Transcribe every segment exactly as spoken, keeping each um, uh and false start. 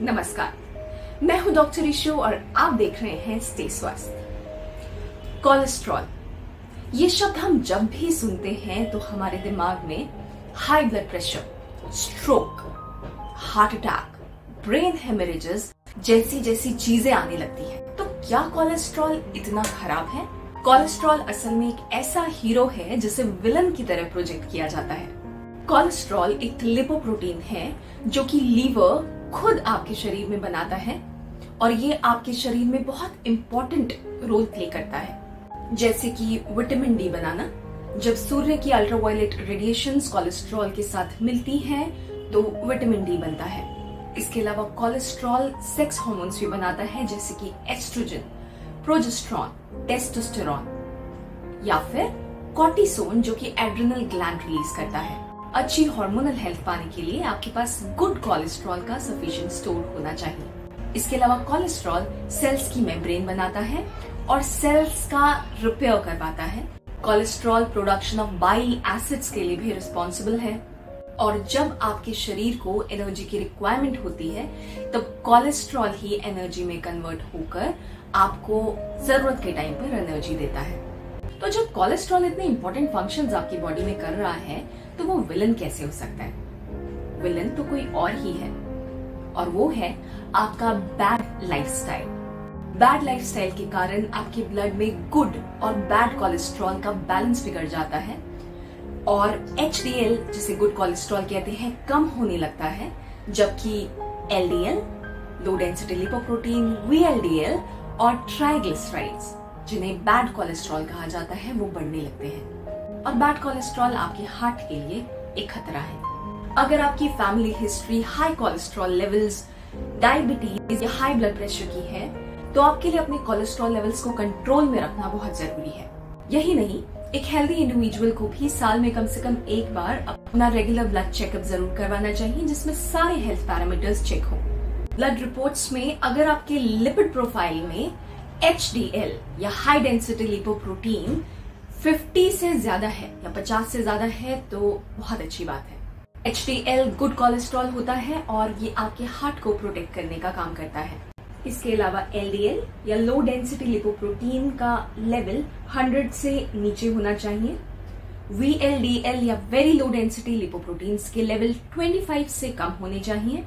नमस्कार, मैं हूं डॉक्टर इशु और आप देख रहे हैं स्टे स्वस्थ। कोलेस्ट्रॉल, ये शब्द हम जब भी सुनते हैं तो हमारे दिमाग में high blood pressure, stroke, heart attack, brain haemorrhages जैसी जैसी चीजें आने लगती हैं। तो क्या कोलेस्ट्रॉल इतना खराब है? कोलेस्ट्रॉल असल में एक ऐसा हीरो है जिसे विलन की तरह प्रोजेक्ट किया जाता है। कोलेस्ट्रॉल एक लिपोप्रोटीन है जो कि लीवर खुद आपके शरीर में बनाता है और ये आपके शरीर में बहुत इम्पोर्टेंट रोल प्ले करता है, जैसे कि विटामिन डी बनाना। जब सूर्य की अल्ट्रावायलेट रेडिएशंस कोलेस्ट्रॉल के साथ मिलती हैं तो विटामिन डी बनता है। इसके अलावा कोलेस्ट्रॉल सेक्स हार्मोन्स भी बनाता है, जैसे कि एस्ट्रोजन, प्रोजेस्ट्रॉन, टेस्टोस्टेरॉन या फिर कॉर्टिसोन जो कि एड्रेनल ग्लैंड रिलीज करता है। अच्छी हार्मोनल हेल्थ पाने के लिए आपके पास गुड कोलेस्ट्रॉल का सफिशिएंट स्टोर होना चाहिए। इसके अलावा कोलेस्ट्रॉल सेल्स की मेम्ब्रेन बनाता है और सेल्स का रिपेयर करवाता है। Cholesterol production of bile acids के लिए भी रिस्पॉन्सिबल है और जब आपके शरीर को एनर्जी की रिक्वायरमेंट होती है तब कोलेस्ट्रॉल ही एनर्जी में कन्वर्ट होकर आपको जरूरत के टाइम पर एनर्जी देता है। तो जब कोलेस्ट्रॉल इतने इम्पोर्टेंट फंक्शंस आपकी बॉडी में कर रहा है तो वो विलन कैसे हो सकता है? विलन तो कोई और ही है और वो है आपका बैड लाइफस्टाइल। बैड लाइफस्टाइल के कारण आपके ब्लड में गुड और बैड कोलेस्ट्रॉल का बैलेंस बिगड़ जाता है और एच डी एल जिसे गुड कोलेस्ट्रॉल कहते हैं कम होने लगता है, जबकि L D L, low density lipoprotein, V L D L और ट्राइग्लिसराइड्स जिन्हें बैड कोलेस्ट्रॉल कहा जाता है वो बढ़ने लगते हैं और बैड कोलेस्ट्रॉल आपके हार्ट के लिए एक खतरा है। अगर आपकी family history high cholesterol levels, diabetes या हाई ब्लड प्रेशर की है तो आपके लिए अपने कोलेस्ट्रॉल लेवल्स को कंट्रोल में रखना बहुत जरूरी है। यही नहीं, एक हेल्दी इंडिविजुअल को भी साल में कम से कम एक बार अपना रेगुलर ब्लड चेकअप जरूर करवाना चाहिए जिसमें सारे हेल्थ पैरामीटर्स चेक हो। ब्लड रिपोर्ट्स में अगर आपके लिपिड प्रोफाइल में एच डी एल या हाई डेंसिटी लिपोप्रोटीन पचास से ज्यादा है या पचास से ज्यादा है तो बहुत अच्छी बात है। H D L good cholesterol होता है और ये आपके हार्ट को प्रोटेक्ट करने का काम करता है। इसके अलावा एल डी एल या लो डेंसिटी लिपोप्रोटीन का लेवल सौ से नीचे होना चाहिए। वी एल डी एल या वेरी लो डेंसिटी लिपोप्रोटीन के लेवल पच्चीस से कम होने चाहिए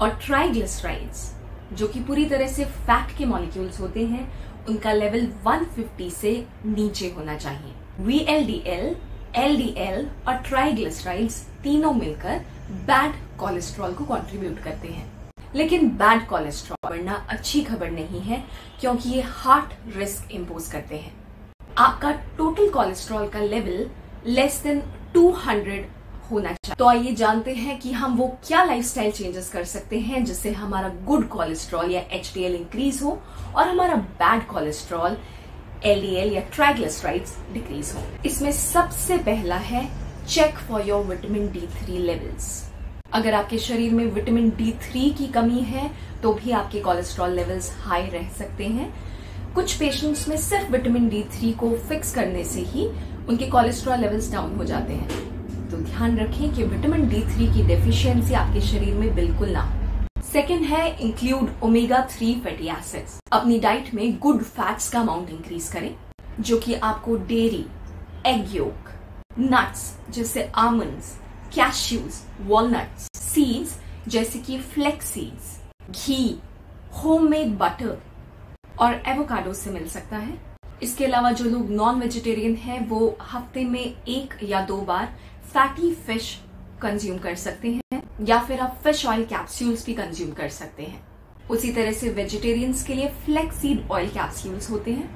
और ट्राइग्लिसराइड्स जो कि पूरी तरह से फैट के मॉलिक्यूल्स होते हैं उनका लेवल एक सौ पचास से नीचे होना चाहिए। V L D L, L D L और ट्राइग्लिसराइड्स तीनों मिलकर बैड कोलेस्ट्रॉल को कंट्रीब्यूट करते हैं। लेकिन बैड कोलेस्ट्रॉल बढ़ना अच्छी खबर नहीं है क्योंकि ये हार्ट रिस्क इम्पोज करते हैं। आपका टोटल कोलेस्ट्रॉल का लेवल लेस देन दो सौ होना चाहिए। तो आइए जानते हैं कि हम वो क्या लाइफस्टाइल चेंजेस कर सकते हैं जिससे हमारा गुड कोलेस्ट्रॉल या एच डी एल इंक्रीज हो और हमारा bad cholesterol, L D L या ट्राइग्लिसराइड्स डिक्रीज हो। इसमें सबसे पहला है check for your vitamin D three levels. अगर आपके शरीर में विटामिन डी थ्री की कमी है तो भी आपके कोलेस्ट्रॉल लेवल्स हाई रह सकते हैं। कुछ पेशेंट्स में सिर्फ विटामिन डी थ्री को फिक्स करने से ही उनके कोलेस्ट्रॉल लेवल्स डाउन हो जाते हैं। तो ध्यान रखें कि विटामिन डी थ्री की डेफिशिएंसी आपके शरीर में बिल्कुल ना हो। सेकेंड है include omega three fatty acids. अपनी डाइट में गुड फैट्स का अमाउंट इंक्रीज करें जो कि आपको डेयरी, एग योक, नट्स जैसे आमंड्स, कैश्यूज, वॉलनट्स, सीड्स जैसे कि फ्लेक्स सीड्स, घी, होममेड बटर और एवोकाडो से मिल सकता है। इसके अलावा जो लोग नॉन वेजिटेरियन हैं वो हफ्ते में एक या दो बार फैटी फिश कंज्यूम कर सकते हैं या फिर आप फिश ऑयल कैप्सूल्स भी कंज्यूम कर सकते हैं। उसी तरह से वेजिटेरियंस के लिए फ्लेक्स सीड ऑयल कैप्सूल्स होते हैं,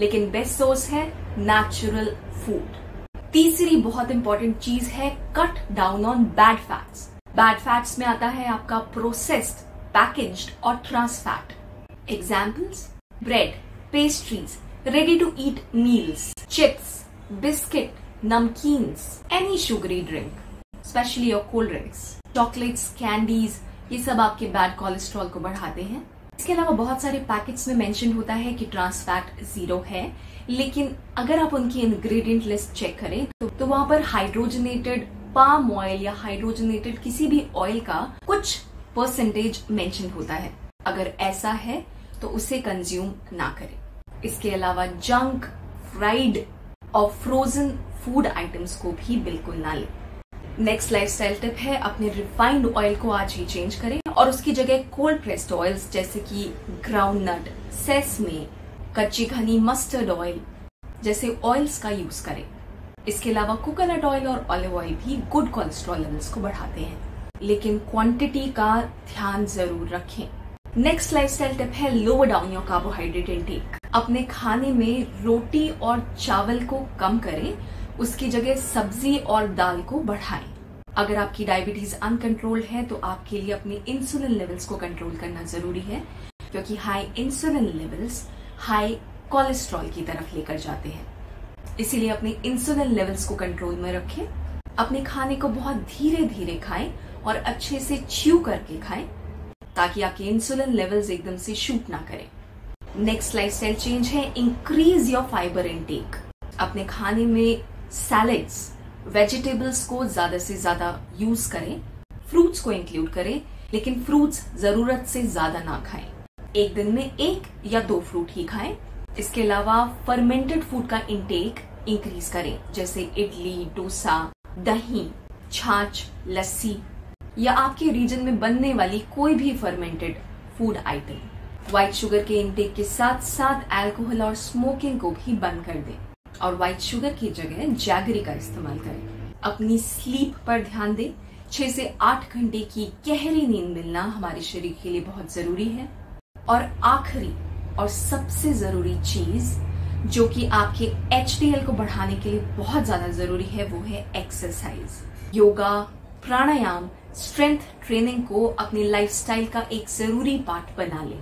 लेकिन बेस्ट सोर्स है नेचुरल फूड। तीसरी बहुत इंपॉर्टेंट चीज है cut down on bad fats. Bad fats में आता है आपका प्रोसेस्ड, पैकेज्ड और trans fat. Examples, bread, pastries, ready to eat meals, chips, biscuit, नमकीन्स, any sugary drink, specially your cold drinks, chocolates, candies, ये सब आपके बैड कोलेस्ट्रॉल को बढ़ाते हैं। इसके अलावा बहुत सारे पैकेट्स में मेंशन होता है कि ट्रांस फैट जीरो है, लेकिन अगर आप उनकी इंग्रेडिएंट लिस्ट चेक करें तो, तो वहां पर हाइड्रोजनेटेड पाम ऑयल या हाइड्रोजनेटेड किसी भी ऑयल का कुछ परसेंटेज मेंशन होता है। अगर ऐसा है तो उसे कंज्यूम ना करें। इसके अलावा जंक, फ्राइड और फ्रोजन फूड आइटम्स को भी बिल्कुल ना लें। नेक्स्ट लाइफस्टाइल टिप है, अपने रिफाइंड ऑयल को आज ही चेंज करें और उसकी जगह कोल्ड प्रेस्ड ऑयल्स जैसे कि ग्राउंडनट, सेसमे, कच्ची घनी मस्टर्ड ऑयल जैसे ऑयल्स का यूज करें। इसके अलावा कोकोनट ऑयल और ऑलिव ऑयल भी गुड कोलेस्ट्रॉल लेवल्स को बढ़ाते हैं, लेकिन क्वांटिटी का ध्यान जरूर रखें। नेक्स्ट लाइफस्टाइल टिप है, lower down your carbohydrate intake. अपने खाने में रोटी और चावल को कम करें, उसकी जगह सब्जी और दाल को बढ़ाएं। अगर आपकी डायबिटीज अनकंट्रोल्ड है तो आपके लिए अपने इंसुलिन लेवल्स को कंट्रोल करना जरूरी है, क्योंकि high insulin levels high cholesterol की तरफ लेकर जाते हैं। इसीलिए अपने इंसुलिन लेवल्स को कंट्रोल में रखें। अपने खाने को बहुत धीरे धीरे खाएं और अच्छे से च्यू करके खाएं, ताकि आपके इंसुलिन लेवल्स एकदम से शूट ना करें। नेक्स्ट लाइफस्टाइल चेंज है, इंक्रीज योर फाइबर इनटेक। अपने खाने में सैलेड्स, वेजिटेबल्स को ज्यादा से ज्यादा यूज करें, फ्रूट्स को इंक्लूड करें, लेकिन फ्रूट्स जरूरत से ज्यादा ना खाएं। एक दिन में एक या दो फ्रूट ही खाएं। इसके अलावा फर्मेंटेड फूड का इंटेक इंक्रीज करें, जैसे इडली, डोसा, दही, छाछ, लस्सी या आपके रीजन में बनने वाली कोई भी fermented food item. White sugar के इंटेक के साथ साथ अल्कोहल और स्मोकिंग को भी बंद कर दें और व्हाइट शुगर की जगह जैगरी का इस्तेमाल करें। अपनी स्लीप पर ध्यान दें। छह से आठ घंटे की गहरी नींद मिलना हमारे शरीर के लिए बहुत जरूरी है। और आखिरी और सबसे जरूरी चीज जो कि आपके एच डी एल को बढ़ाने के लिए बहुत ज्यादा जरूरी है, वो है exercise. Yoga, pranayama, strength training को अपने लाइफस्टाइल का एक जरूरी पार्ट बना लें।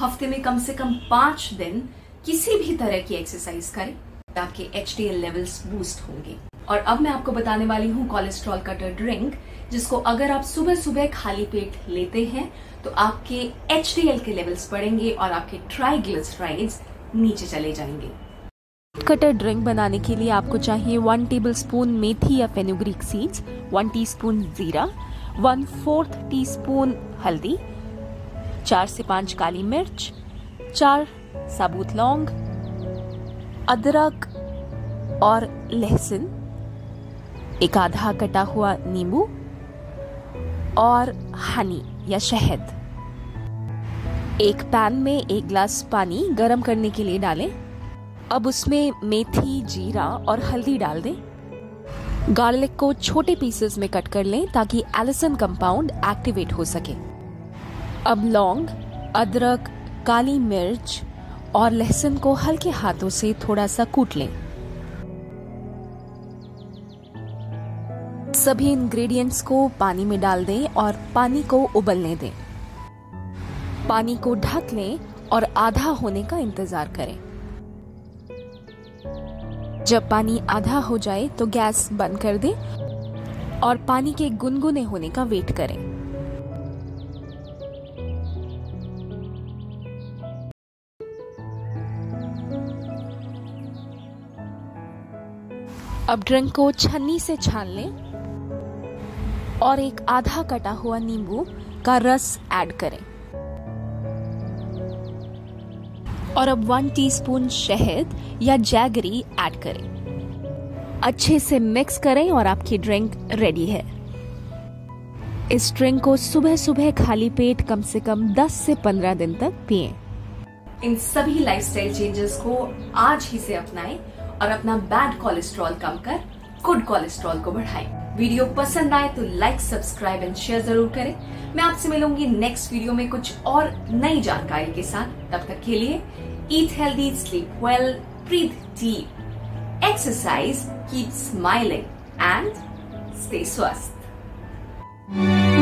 हफ्ते में कम से कम पांच दिन किसी भी तरह की एक्सरसाइज करें, ताकि H D L levels boost होंगे। और अब मैं आपको बताने वाली हूँ कोलेस्ट्रॉल कटर ड्रिंक, जिसको अगर आप सुबह सुबह खाली पेट लेते हैं तो आपके एच डी एल के लेवल्स बढ़ेंगे और आपके ट्राइग्लिसराइड्स नीचे चले जाएंगे। कटर ड्रिंक बनाने के लिए आपको चाहिए वन टेबलस्पून मेथी या फेनुग्रीक सीड्स, वन टीस्पून जीरा, वन फोर्थ टीस्पून हल्दी, चार से पांच काली मिर्च, चार साबुत लौंग, अदरक और लहसुन, एक आधा कटा हुआ नींबू और हनी या शहद। एक पैन में एक ग्लास पानी गर्म करने के लिए डालें। अब उसमें मेथी, जीरा और हल्दी डाल दें। गार्लिक को छोटे पीसेस में कट कर लें ताकि एलिसिन कंपाउंड एक्टिवेट हो सके। अब लौंग, अदरक, काली मिर्च और लहसुन को हल्के हाथों से थोड़ा सा कूट लें। सभी इंग्रेडिएंट्स को पानी में डाल दें और पानी को उबलने दें। पानी को ढक लें और आधा होने का इंतजार करें। जब पानी आधा हो जाए तो गैस बंद कर दें और पानी के गुनगुने होने का वेट करें। अब ड्रिंक को छन्नी से छान लें और एक आधा कटा हुआ नींबू का रस ऐड करें। और अब वन टीस्पून शहद या जैगरी ऐड करें। अच्छे से मिक्स करें और आपकी ड्रिंक रेडी है। इस ड्रिंक को सुबह सुबह खाली पेट कम से कम दस से पंद्रह दिन तक पिएं। इन सभी लाइफस्टाइल चेंजेस को आज ही से अपनाएं और अपना बैड कोलेस्ट्रॉल कम कर गुड कोलेस्ट्रॉल को बढ़ाएं। वीडियो पसंद आए तो लाइक, सब्सक्राइब एंड शेयर जरूर करें। मैं आपसे मिलूंगी नेक्स्ट वीडियो में कुछ और नई जानकारी के साथ। तब तक के लिए eat healthy, sleep well, breathe deep, exercise, keep smiling and stay स्वस्थ।